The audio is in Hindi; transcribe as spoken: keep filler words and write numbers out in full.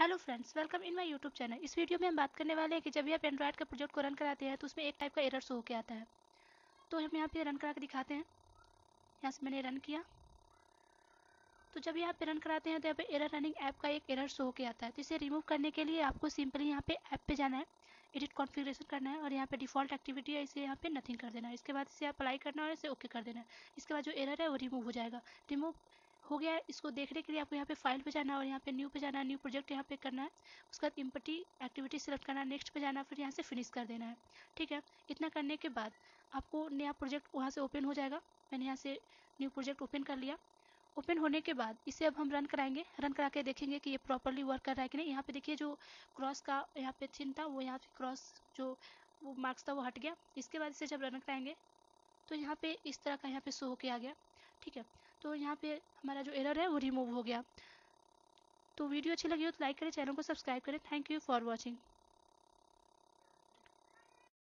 Hello friends, welcome in my YouTube channel. इस वीडियो में हम बात करने वाले हैं कि जब भी आप एंड्रॉइड का प्रोजेक्ट को रन कराते हैं तो उसमें एक टाइप का एरर शो होकर आता है। तो हम यहाँ पे रन करा के दिखाते हैं। यहाँ से मैंने रन किया, तो जब यहाँ पे रन कराते हैं तो यहाँ पे एरर रनिंग ऐप का एक एरर शो होकर आता है। तो इसे रिमूव करने के लिए आपको सिंपली यहाँ पे ऐप पे जाना है, एडिट कॉन्फ़िगरेशन करना है और यहाँ पे डिफ़ॉल्ट एक्टिविटी है, इसे यहाँ पे नथिंग कर देना है। इसके बाद इसे अप्लाई करना है और इसे ओके कर देना है। इसके बाद जो एरर है वो रिमूव हो जाएगा। रिमूव हो गया है, इसको देखने के लिए आपको यहाँ पे फाइल पे जाना है और यहाँ पे न्यू पे जाना है, न्यू प्रोजेक्ट यहाँ पे करना है। उसके बाद इम्पटी एक्टिविटी सेलेक्ट करना है, नेक्स्ट पे जाना है, फिर यहाँ से फिनिश कर देना है। ठीक है, इतना करने के बाद आपको नया प्रोजेक्ट वहाँ से ओपन हो जाएगा। मैंने यहाँ से न्यू प्रोजेक्ट ओपन कर लिया। ओपन होने के बाद इसे अब हम रन कराएंगे। रन करा के देखेंगे कि ये प्रॉपरली वर्क कर रहा है कि नहीं। यहाँ पे देखिए जो क्रॉस का यहाँ पे चिन्ह था वो यहाँ पे क्रॉस जो वो मार्क्स था वो हट गया। इसके बाद इसे जब रन कराएंगे तो यहाँ पे इस तरह का यहाँ पे शो होके आ गया। ठीक है, तो यहाँ पे हमारा जो एरर है वो रिमूव हो गया। तो वीडियो अच्छी लगी हो तो लाइक करें, चैनल को सब्सक्राइब करें। Thank you for watching.